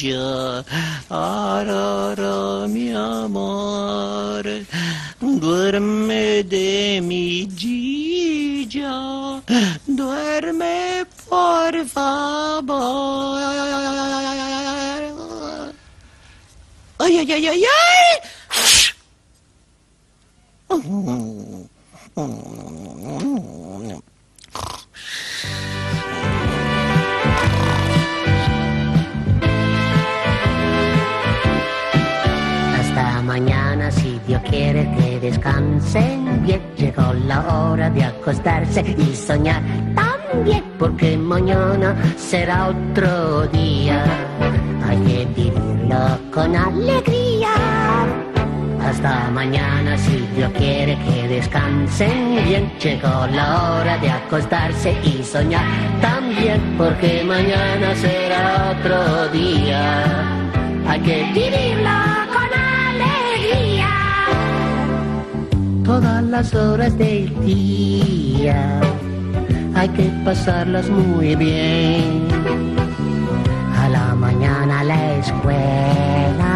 pioggia, arara mia mare, duerme de mi gigia, duerme por favor. Ai ai ai ai ai! Hasta mañana si Dios quiere que descansen bien, llegó la hora de acostarse y soñar también, porque mañana será otro día, hay que vivirlo con alegría. Hasta mañana si Dios quiere que descansen bien, llegó la hora de acostarse y soñar también, porque mañana será otro día, hay que vivirlo con alegría. Todas las horas del día hay que pasarlas muy bien, a la mañana a la escuela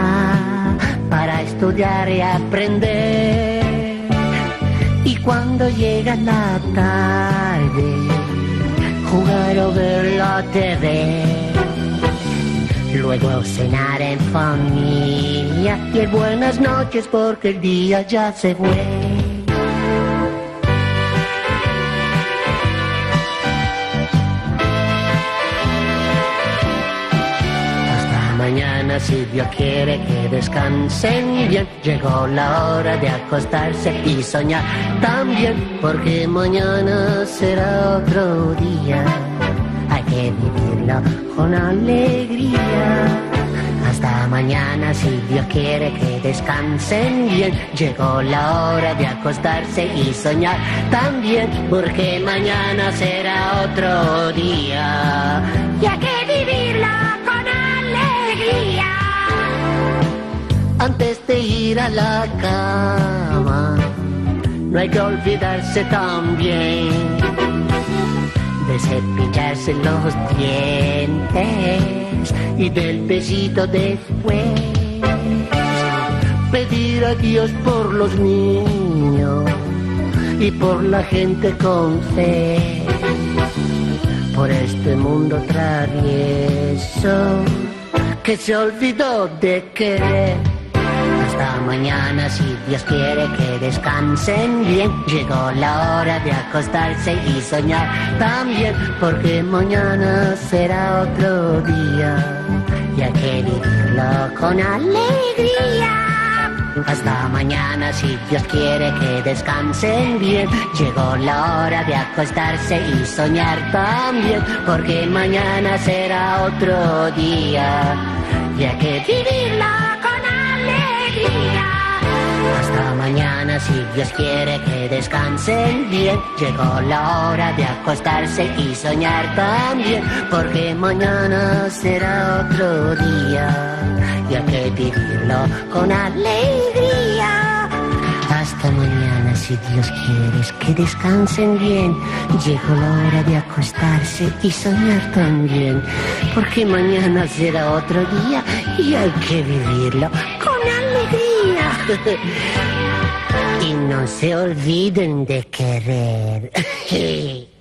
para estudiar y aprender, y cuando llega la tarde jugar o ver la TV, luego cenar en familia y el buenas noches porque el día ya se fue. Mañana si Dios quiere que descansen bien, llegó la hora de acostarse y soñar también, porque mañana será otro día, hay que vivirlo con alegría. Hasta mañana si Dios quiere que descansen bien, llegó la hora de acostarse y soñar también, porque mañana será otro día, y hay que vivirlo con alegría. Antes de ir a la cama no hay que olvidarse también de cepillarse los dientes y del besito después, pedir a Dios por los niños y por la gente con fe, por este mundo travieso que se olvidó de querer. Hasta mañana si Dios quiere que descansen bien, llegó la hora de acostarse y soñar también, porque mañana será otro día y hay que vivirlo con alegría. Hasta mañana si Dios quiere que descansen bien, llegó la hora de acostarse y soñar también, porque mañana será otro día y hay que vivirlo con alegría. Hasta mañana si Dios quiere que descansen bien, llegó la hora de acostarse y soñar también, porque mañana será otro día y hay que vivirlo con alegría. Hasta mañana si Dios quieres que descansen bien, llegó la hora de acostarse y soñar también, porque mañana será otro día y hay que vivirlo con alegría. Y no se olviden de querer.